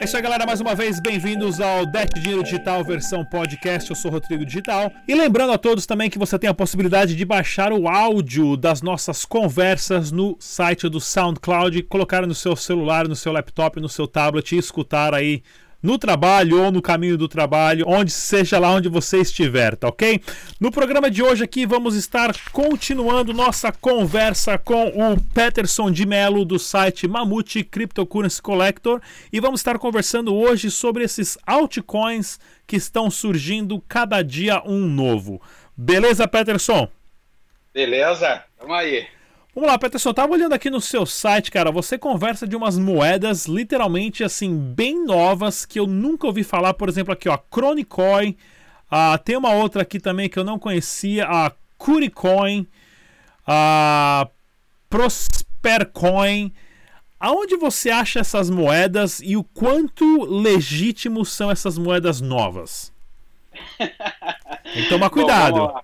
É isso aí, galera, mais uma vez, bem-vindos ao Dash Dinheiro Digital versão podcast, eu sou o Rodrigo Digital. E lembrando a todos também que você tem a possibilidade de baixar o áudio das nossas conversas no site do SoundCloud, colocar no seu celular, no seu laptop, no seu tablet e escutar aí no trabalho ou no caminho do trabalho, onde seja lá onde você estiver, tá ok? No programa de hoje aqui vamos estar continuando nossa conversa com o Peterson de Mello do site Mamute Cryptocurrency Collector e vamos estar conversando hoje sobre esses altcoins que estão surgindo cada dia um novo. Beleza, Peterson? Beleza, vamos aí. Vamos lá, Peterson, eu tava olhando aqui no seu site, cara, você conversa de umas moedas literalmente, assim, bem novas, que eu nunca ouvi falar, por exemplo, aqui, ó, Chronicoin, tem uma outra aqui também que eu não conhecia, a Curicoin, a Prospercoin. Aonde você acha essas moedas e o quanto legítimos são essas moedas novas? Tem que tomar cuidado. Bom, vamos lá.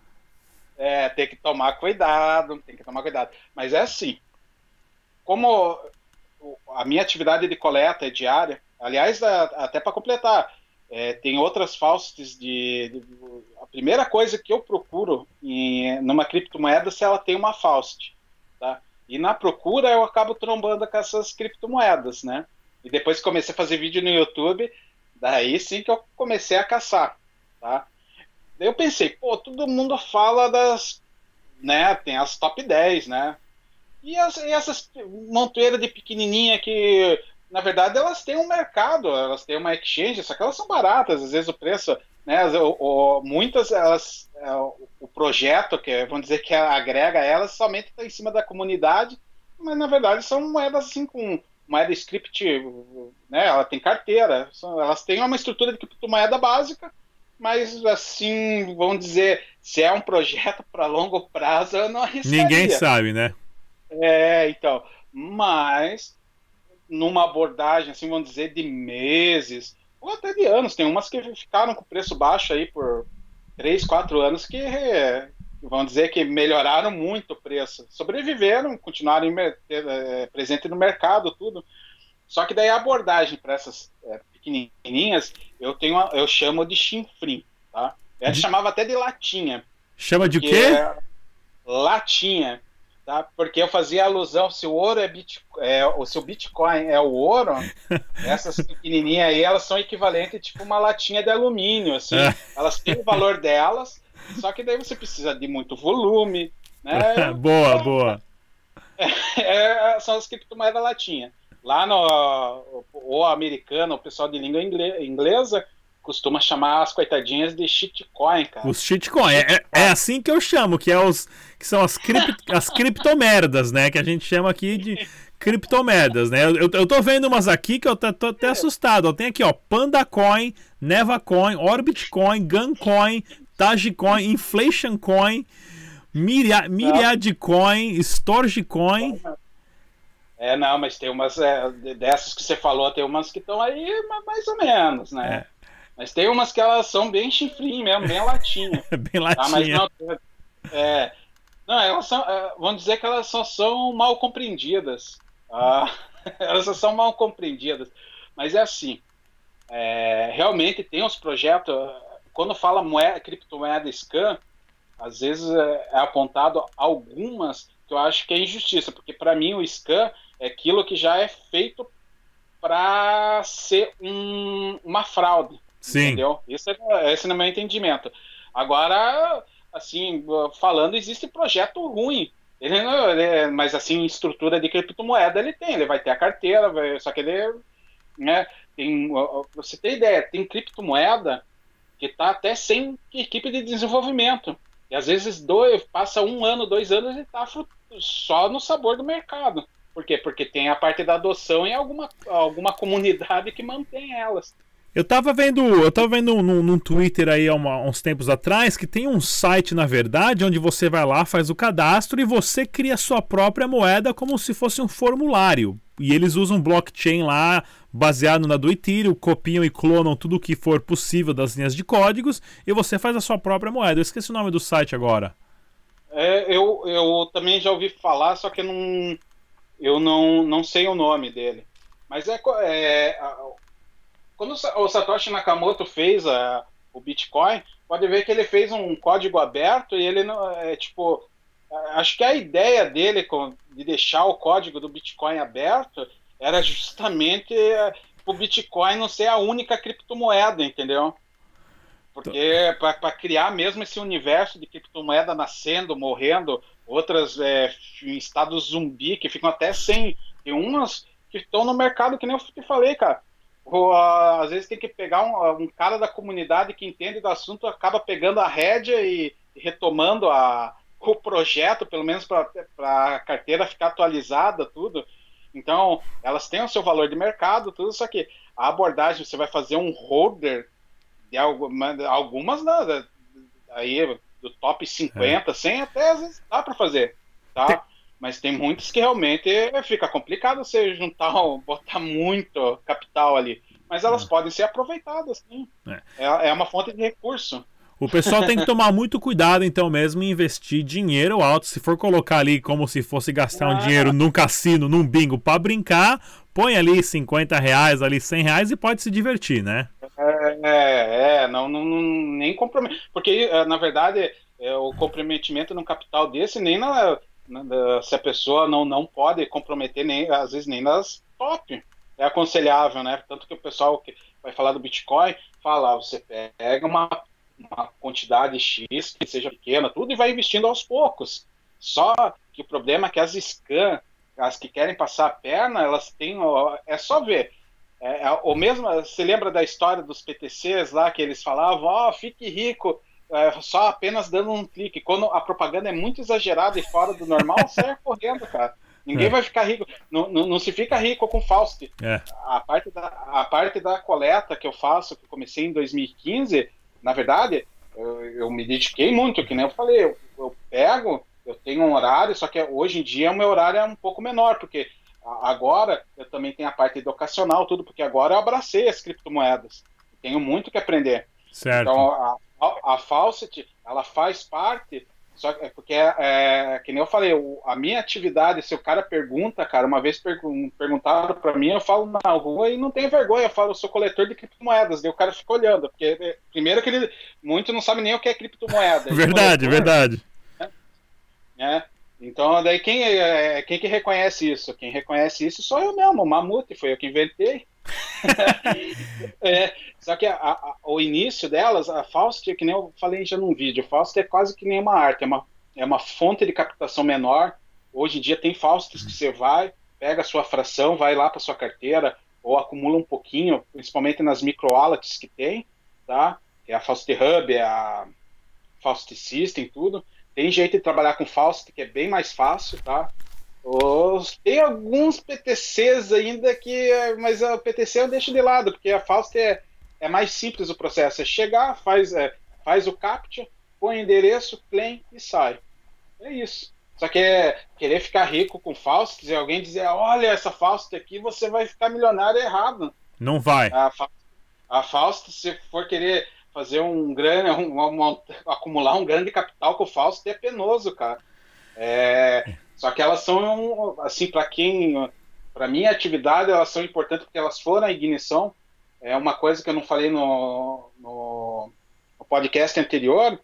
É, tem que tomar cuidado, Mas é assim, como a minha atividade de coleta é diária, aliás, até para completar, tem outras faustes a primeira coisa que eu procuro numa criptomoeda é se ela tem uma faust, tá? E na procura eu acabo trombando com essas criptomoedas, né? E depois que comecei a fazer vídeo no YouTube, daí sim que eu comecei a caçar, tá? Eu pensei, pô, todo mundo fala das, né, tem as top 10, né, e essas montoeiras de pequenininha que, na verdade, elas têm um mercado, elas têm uma exchange, só que elas são baratas, às vezes o preço, né, muitas, elas, o projeto, que vamos dizer que agrega elas, somente está em cima da comunidade, mas, na verdade, são moedas assim com moeda script, né, ela tem carteira, elas têm uma estrutura de criptomoeda básica, mas assim, vamos dizer, se é um projeto para longo prazo, eu não arriscaria. Ninguém sabe, né? É, então, mas numa abordagem, assim, vamos dizer, de meses, ou até de anos, tem umas que ficaram com preço baixo aí por 3, 4 anos, que vamos dizer que melhoraram muito o preço, sobreviveram, continuaram presente no mercado, tudo. Só que daí a abordagem para essas pequenininhas, eu chamo de chinfrim, tá? Eu chamava até de latinha. Chama de o quê? Latinha, tá? Porque eu fazia alusão, se o ouro é Bitcoin, se o Bitcoin é o ouro, essas pequenininhas aí, elas são equivalentes tipo uma latinha de alumínio, assim. Elas têm o valor delas, só que daí você precisa de muito volume, né? Boa, boa. São as criptomoedas latinha. Lá no americano, o pessoal de língua inglesa costuma chamar as coitadinhas de shitcoin, cara. Os shitcoin, é assim que eu chamo, que são as criptomerdas, né? Que a gente chama aqui de criptomerdas, né? Eu tô vendo umas aqui que eu tô até assustado. Tem aqui, ó, PandaCoin, NevaCoin, Orbitcoin, Guncoin, Tagcoin, Inflationcoin, Miriadcoin, StoreCoin. É, não, mas tem umas dessas que você falou, tem umas que estão aí mais ou menos, né? É. Mas tem umas que elas são bem chifrinho mesmo, bem latinha. Bem latinha. Tá? Mas não, não, elas são, vamos dizer que elas só são mal compreendidas. Elas só são mal compreendidas. Mas é assim, realmente tem uns projetos, quando fala criptomoeda scam, às vezes é apontado algumas que eu acho que é injustiça, porque para mim o scam é aquilo que já é feito para ser uma fraude. Sim. Entendeu? Esse é o meu entendimento. Agora, assim, falando, existe projeto ruim. Mas assim, estrutura de criptomoeda ele tem, ele vai ter a carteira, só que ele, né, tem, você tem ideia, tem criptomoeda que tá até sem equipe de desenvolvimento. E às vezes passa 1 ano, 2 anos e tá só no sabor do mercado. Por quê? Porque tem a parte da adoção e alguma comunidade que mantém elas. Eu tava vendo num Twitter aí uns tempos atrás que tem um site, na verdade, onde você vai lá, faz o cadastro e você cria sua própria moeda como se fosse um formulário. E eles usam blockchain lá, baseado na do Ethereum, copiam e clonam tudo o que for possível das linhas de códigos e você faz a sua própria moeda. Eu esqueci o nome do site agora. Eu também já ouvi falar, só que eu não sei o nome dele. Mas Quando o Satoshi Nakamoto fez o Bitcoin, pode ver que ele fez um código aberto e ele não é tipo... Acho que a ideia dele de deixar o código do Bitcoin aberto era justamente o Bitcoin não ser a única criptomoeda, entendeu? Porque para criar mesmo esse universo de criptomoeda nascendo, morrendo, outras em estado zumbi que ficam até sem, e umas que estão no mercado, que nem eu te falei, cara. Às vezes tem que pegar um cara da comunidade que entende do assunto, acaba pegando a rédea e retomando o projeto, pelo menos para a carteira ficar atualizada, tudo. Então, elas têm o seu valor de mercado, tudo, só que a abordagem, você vai fazer um holder de algumas aí do top 50, 100, até às vezes dá para fazer, tá? Mas tem muitos que realmente fica complicado você juntar, botar muito capital ali. Mas elas podem ser aproveitadas, sim. É uma fonte de recurso. O pessoal tem que tomar muito cuidado, então, mesmo em investir dinheiro alto. Se for colocar ali como se fosse gastar um dinheiro num cassino, num bingo, para brincar, põe ali 50 reais, ali 100 reais e pode se divertir, né? Não, nem compromete. Porque, na verdade, o comprometimento no capital desse, nem se a pessoa não pode comprometer, nem às vezes nem nas top. É aconselhável, né? Tanto que o pessoal que vai falar do Bitcoin, fala, você pega uma quantidade X, que seja pequena, tudo, e vai investindo aos poucos. Só que o problema é que as scams, as que querem passar a perna, elas têm... É só ver. Ou mesmo, você lembra da história dos PTCs lá, que eles falavam, fique rico, só apenas dando um clique. Quando a propaganda é muito exagerada e fora do normal, sai correndo, cara. Ninguém vai ficar rico. Não se fica rico com Fausto. A parte da coleta que eu faço, que eu comecei em 2015... Na verdade, eu me dediquei muito, que nem eu falei, eu pego, eu tenho um horário, só que hoje em dia o meu horário é um pouco menor, porque agora eu também tenho a parte educacional, tudo, porque agora eu abracei as criptomoedas, tenho muito que aprender. Certo. Então, a Faucet, ela faz parte, só que, porque, que nem eu falei, a minha atividade, se o cara pergunta, cara, uma vez perguntaram pra mim, eu falo na rua e não tenho vergonha, eu falo, eu sou coletor de criptomoedas, daí o cara fica olhando, porque primeiro que ele, muito não sabe nem o que é criptomoeda. Verdade, verdade. Então, daí quem que reconhece isso? Quem reconhece isso sou eu mesmo, o Mamute, foi eu que inventei. Só que o início delas, a Faust, que nem eu falei já num vídeo, Faust é quase que nem uma arte, é uma fonte de captação menor. Hoje em dia tem Faustes que você vai, pega a sua fração, vai lá para sua carteira, ou acumula um pouquinho, principalmente nas micro-wallets que tem, tá? É a Faust Hub, é a Faust System, tudo. Tem jeito de trabalhar com Faust que é bem mais fácil, tá? Tem alguns PTCs ainda que... Mas o PTC eu deixo de lado, porque a Faust é mais simples o processo. É chegar, faz o captcha, põe o endereço, claim e sai. É isso. Só que querer ficar rico com Faust, se alguém dizer, olha, essa Faust aqui, você vai ficar milionário errado. Não vai. A Faust, se for querer fazer acumular um grande capital com o Faust, é penoso, cara. Só que elas são, assim, para minha atividade, elas são importantes porque elas foram a ignição. É uma coisa que eu não falei no podcast anterior,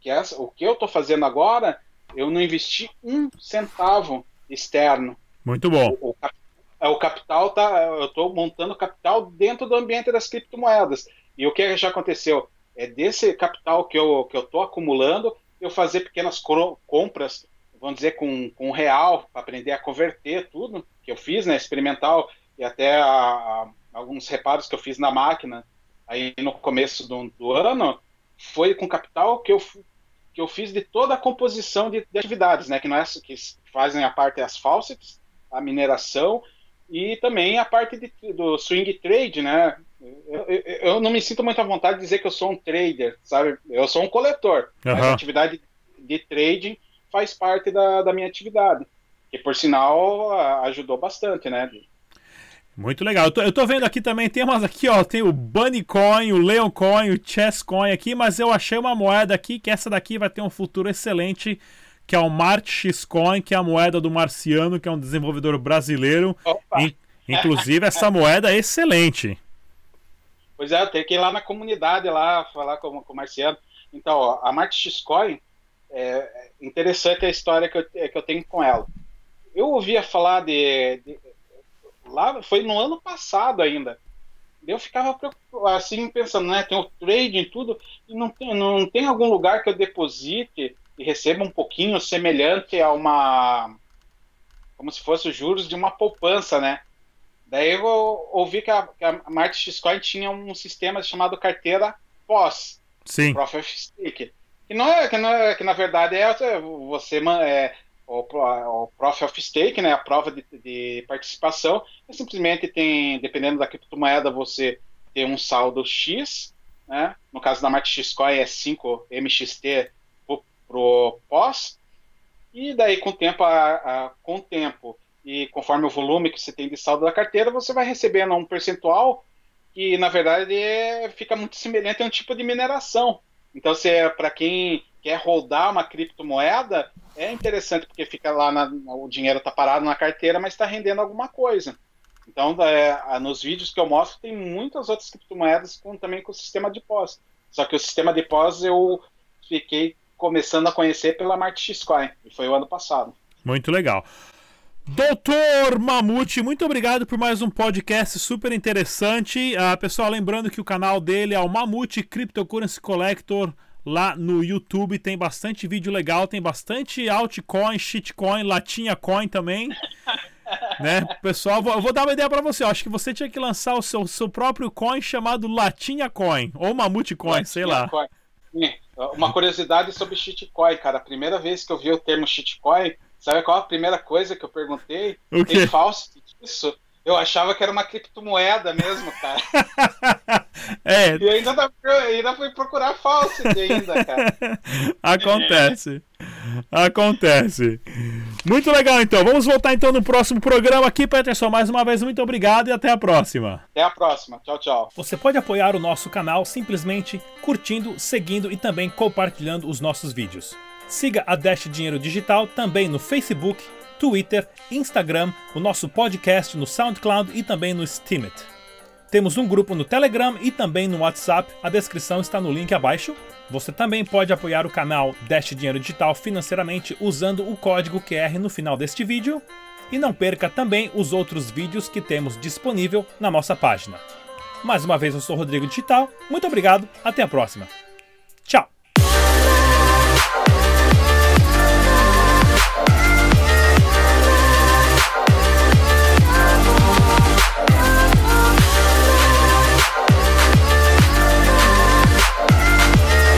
que o que eu estou fazendo agora, eu não investi um centavo externo. Muito bom. O capital eu estou montando capital dentro do ambiente das criptomoedas. E o que já aconteceu? É desse capital que eu estou acumulando, eu fazer pequenas compras, vamos dizer, com real, para aprender a converter tudo, que eu fiz, né, experimental, e até alguns reparos que eu fiz na máquina, aí no começo do ano, foi com capital que eu fiz de toda a composição de atividades, né, que não é que fazem a parte das faucets, a mineração, e também a parte do swing trade, né, eu não me sinto muito à vontade de dizer que eu sou um trader, sabe, eu sou um coletor, mas a atividade de trading faz parte da minha atividade, que por sinal ajudou bastante, né? Muito legal. Eu tô vendo aqui também, tem umas aqui, ó, tem o Bunny Coin, o Leon Coin, o Chess Coin aqui, mas eu achei uma moeda aqui, que essa daqui vai ter um futuro excelente, que é o MarteXcoin, que é a moeda do Marciano, que é um desenvolvedor brasileiro. Inclusive, essa moeda é excelente. Pois é, eu tenho que ir lá na comunidade, lá falar com o Marciano. Então, ó, a MarteXcoin, é interessante a história que eu tenho com ela. Eu ouvia falar lá foi no ano passado ainda. Eu ficava assim pensando, né, tem o trading e tudo, e não tem algum lugar que eu deposite e receba um pouquinho semelhante a uma, como se fosse os juros de uma poupança, né? Daí eu ouvi que a MarteXcoin tinha um sistema chamado carteira POS. Sim. Proof of Stake. Que na verdade é você o Proof of Stake, né, a prova de participação. Simplesmente tem, dependendo da criptomoeda, você tem um saldo X, né? No caso da MarteXcoin é 5 MXT pro POS. E daí com o tempo e conforme o volume que você tem de saldo da carteira, você vai recebendo um percentual que, na verdade, fica muito semelhante a um tipo de mineração. Então, para quem quer rodar uma criptomoeda, é interessante, porque fica lá, o dinheiro está parado na carteira, mas está rendendo alguma coisa. Então, nos vídeos que eu mostro, tem muitas outras criptomoedas também com o sistema de pós. Só que o sistema de pós eu fiquei começando a conhecer pela MarteXcoin, e foi o ano passado. Muito legal. Doutor Mamute, muito obrigado por mais um podcast super interessante. Pessoal, lembrando que o canal dele é o Mamute Cryptocurrency Collector lá no YouTube. Tem bastante vídeo legal, tem bastante altcoin, shitcoin, latinha coin também. Né? Pessoal, eu vou dar uma ideia para você. Eu acho que você tinha que lançar o seu próprio coin chamado Latinha Coin ou Mamute Coin, latinha, sei lá. Coin. Uma curiosidade sobre shitcoin, cara. A primeira vez que eu vi o termo shitcoin, sabe qual a primeira coisa que eu perguntei? O quê? Tem falso disso? Eu achava que era uma criptomoeda mesmo, cara. É. E ainda fui procurar falso ainda, cara. Acontece. Acontece. Muito legal, então. Vamos voltar, então, no próximo programa aqui. Peterson, mais uma vez, muito obrigado e até a próxima. Até a próxima. Tchau, tchau. Você pode apoiar o nosso canal simplesmente curtindo, seguindo e também compartilhando os nossos vídeos. Siga a Dash Dinheiro Digital também no Facebook, Twitter, Instagram, o nosso podcast no SoundCloud e também no Steemit. Temos um grupo no Telegram e também no WhatsApp, a descrição está no link abaixo. Você também pode apoiar o canal Dash Dinheiro Digital financeiramente usando o código QR no final deste vídeo. E não perca também os outros vídeos que temos disponível na nossa página. Mais uma vez, eu sou o Rodrigo Digital, muito obrigado, até a próxima!